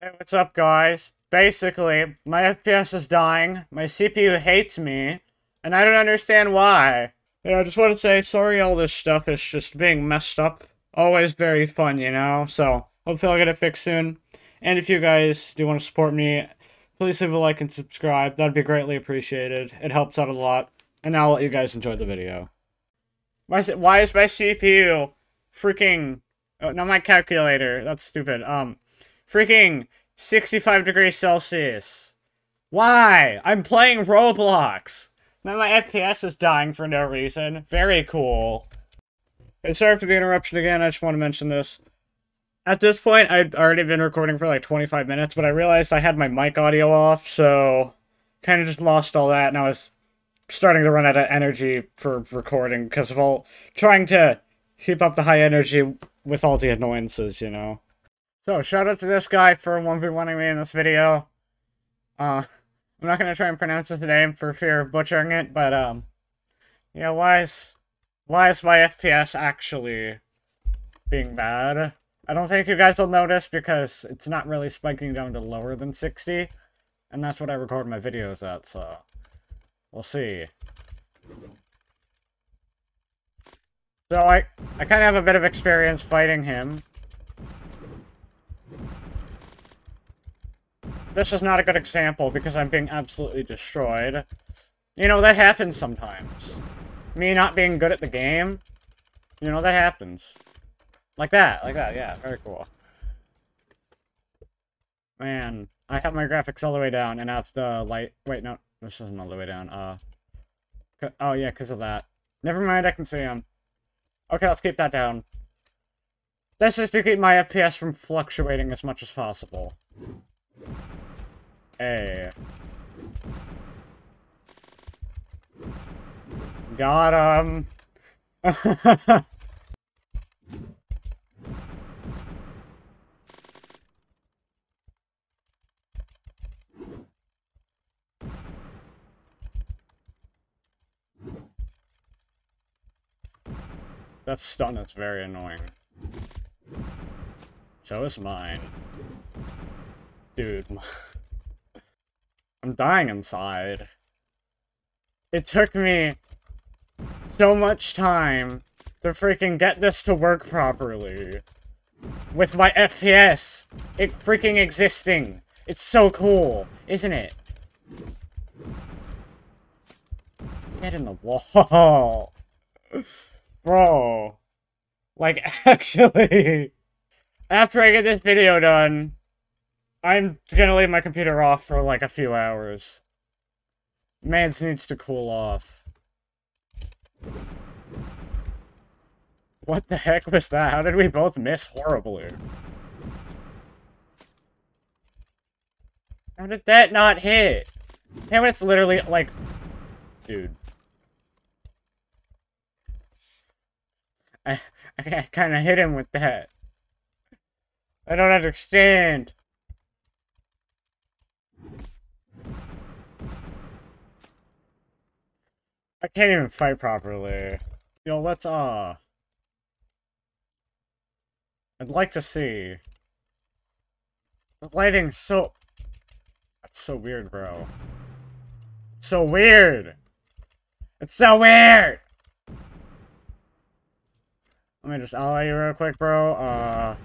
Hey, what's up, guys? Basically, my FPS is dying, my CPU hates me, and I don't understand why. Yeah, I just want to say sorry all this stuff is just being messed up. Always very fun, you know? So, hopefully I'll get it fixed soon. And if you guys do want to support me, please leave a like and subscribe. That'd be greatly appreciated. It helps out a lot. And I'll let you guys enjoy the video. Why is my CPU freaking... Oh, not my calculator. That's stupid. Freaking 65 degrees Celsius. Why? I'm playing Roblox. Now my FPS is dying for no reason. Very cool. Okay, sorry for the interruption again. I just want to mention this. At this point, I'd already been recording for like 25 minutes, but I realized I had my mic audio off, so kind of just lost all that, and I was starting to run out of energy for recording because of all trying to keep up the high energy with all the annoyances, you know. So, shout out to this guy for 1v1ing me in this video. I'm not gonna try and pronounce his name for fear of butchering it, but, yeah, why is my FPS actually being bad? I don't think you guys will notice because it's not really spiking down to lower than 60, and that's what I record my videos at, so... We'll see. So I kind of have a bit of experience fighting him. This is not a good example because I'm being absolutely destroyed. You know, that happens sometimes. Me not being good at the game. You know, that happens. Like that, yeah, very cool. Man, I have my graphics all the way down and have the light... Wait, no. This isn't all the way down, oh yeah, because of that. Never mind, I can see him. Okay, let's keep that down. This is to keep my FPS from fluctuating as much as possible. Hey. Got him. That stun is very annoying. So is mine. Dude. I'm dying inside. It took me so much time to freaking get this to work properly. With my FPS, it freaking existing. It's so cool, isn't it? Get in the wall. Bro, like, actually, after I get this video done, I'm gonna leave my computer off for, like, a few hours. Mans needs to cool off. What the heck was that? How did we both miss horribly? How did that not hit? Damn it, it's literally, like... Dude. I kind of hit him with that. I don't understand. I can't even fight properly. Yo, let's, I'd like to see. The lighting's so... That's so weird, bro. It's so weird! It's so weird! Let me just ally you real quick, bro.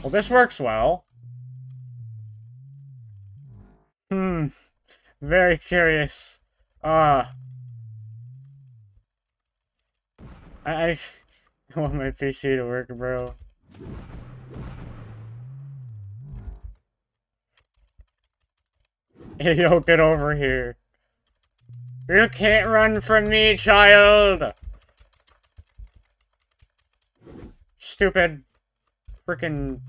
Well, this works well. Very curious. I want my PC to work, bro. Hey, yo, get over here. You can't run from me, child! Stupid. Frickin'...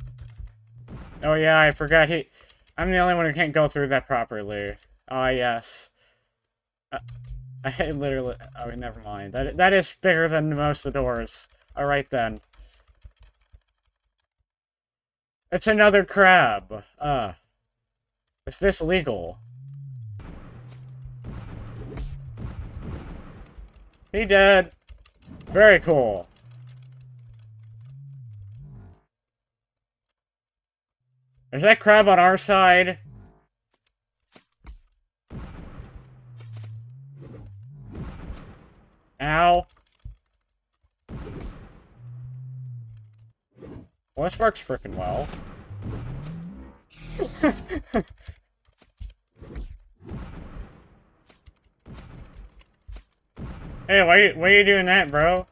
Oh yeah, I forgot he... I'm the only one who can't go through that properly. Ah, yes. I literally... Oh, never mind. That is bigger than most of the doors. Alright then. It's another crab. Is this legal? He dead. Very cool. There's that crab on our side. Ow. Well, this works frickin' well. Hey, why are you doing that, bro?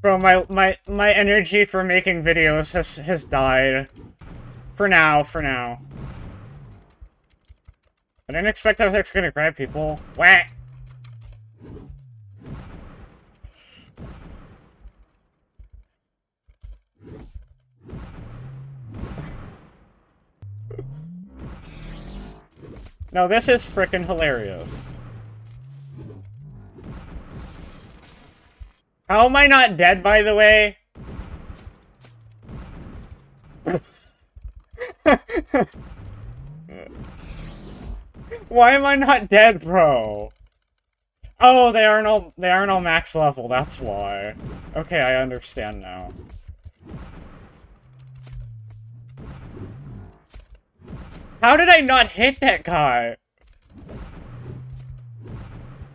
Bro, my energy for making videos has died. For now. I didn't expect I was actually gonna grab people. Whack! No, this is frickin' hilarious. How am I not dead, by the way? Why am I not dead, bro? Oh, they aren't all max level, that's why. Okay, I understand now. How did I not hit that guy?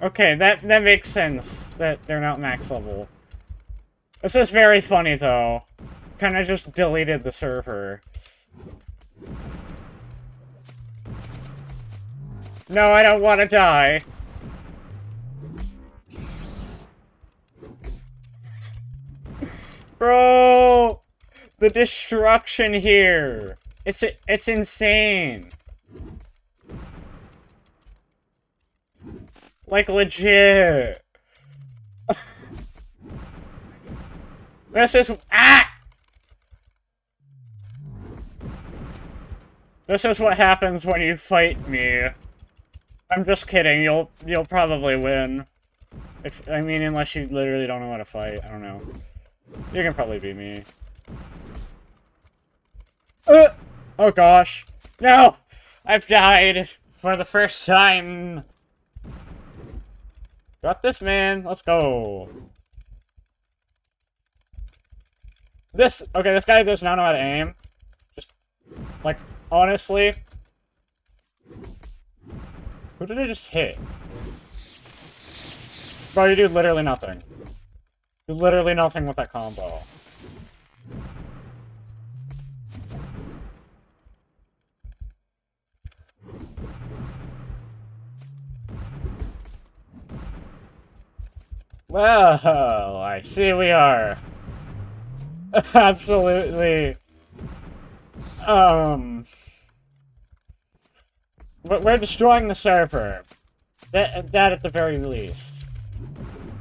Okay, that makes sense that they're not max level. This is very funny though. Kinda just deleted the server. No, I don't want to die. Bro, the destruction here. It's insane. Like, legit. This is... Ah! This is what happens when you fight me. I'm just kidding, you'll probably win. I mean, unless you literally don't know how to fight, I don't know. You can probably beat me. Oh gosh. No! I've died for the first time. Got this, man. Let's go. Okay, this guy does not know how to aim. Just, like, honestly... Who did I just hit? Bro, you do literally nothing. You do literally nothing with that combo. Well, I see we are. Absolutely. We're destroying the server. That at the very least.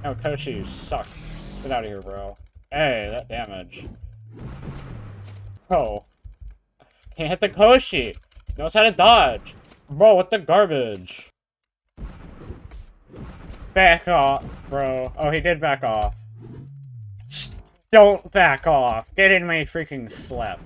Oh, Koshi, you suck. Get out of here, bro. Hey, that damage. Bro. Can't hit the Koshi. Knows how to dodge. Bro, what the garbage? Back off, bro. Oh, he did back off. Just don't back off. Get in my freaking slap.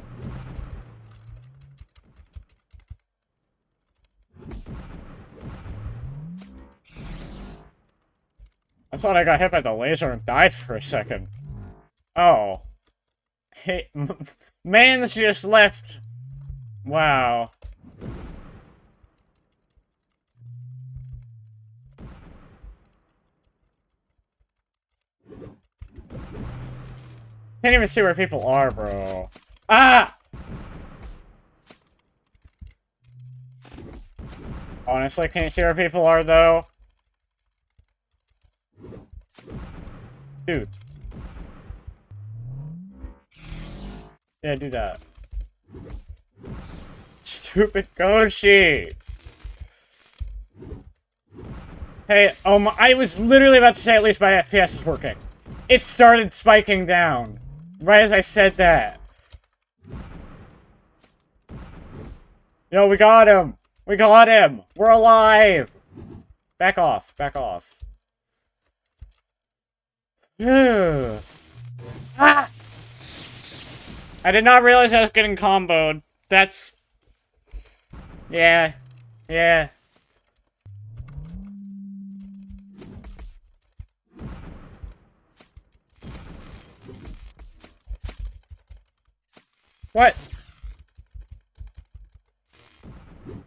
I thought I got hit by the laser and died for a second. Oh. Hey, man's just left. Wow. Can't even see where people are, bro. Ah! Honestly, can't see where people are, though. Dude. Yeah, do that. Stupid Koshi! Hey, oh my- I was literally about to say at least my FPS is working. It started spiking down. Right as I said that. Yo, we got him! We got him! We're alive! Back off, back off. Ah! I did not realize I was getting comboed. That's Yeah. Yeah. What?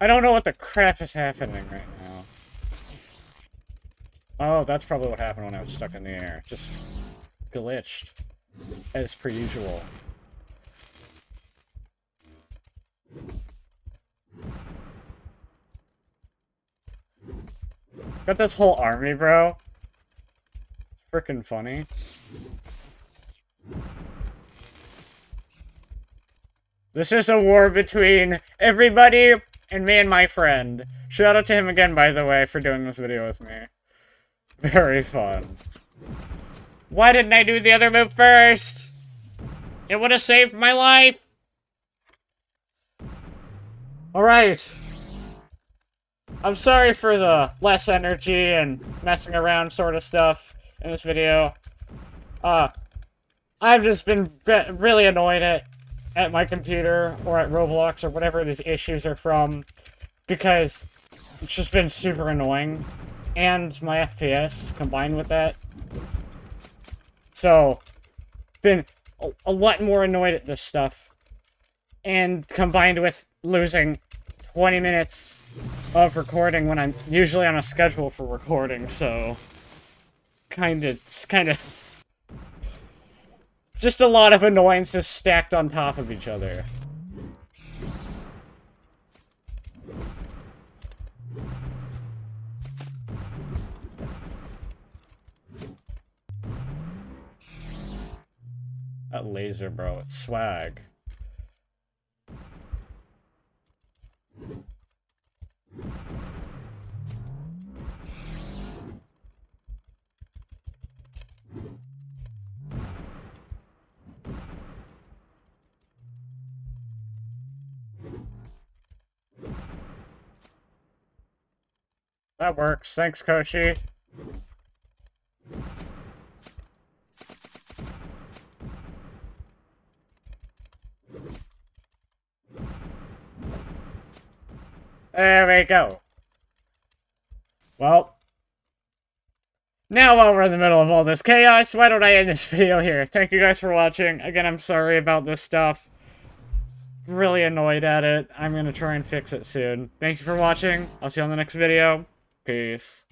I don't know what the crap is happening right now. Oh, that's probably what happened when I was stuck in the air. Just glitched, as per usual. Got this whole army, bro. Frickin' funny. This is a war between everybody and me and my friend. Shout out to him again, by the way, for doing this video with me. Very fun. Why didn't I do the other move first? It would have saved my life. Alright. I'm sorry for the less energy and messing around sort of stuff in this video. I've just been really annoyed at my computer or at Roblox or whatever these issues are from, because it's just been super annoying, and my FPS combined with that. So, been a lot more annoyed at this stuff, and combined with losing 20 minutes of recording when I'm usually on a schedule for recording, so kind of just a lot of annoyances stacked on top of each other. That laser, bro, it's swag. That works. Thanks, Koshi. There we go. Well, now while we're in the middle of all this chaos, why don't I end this video here? Thank you guys for watching. Again, I'm sorry about this stuff. Really annoyed at it. I'm gonna try and fix it soon. Thank you for watching. I'll see you on the next video. Peace.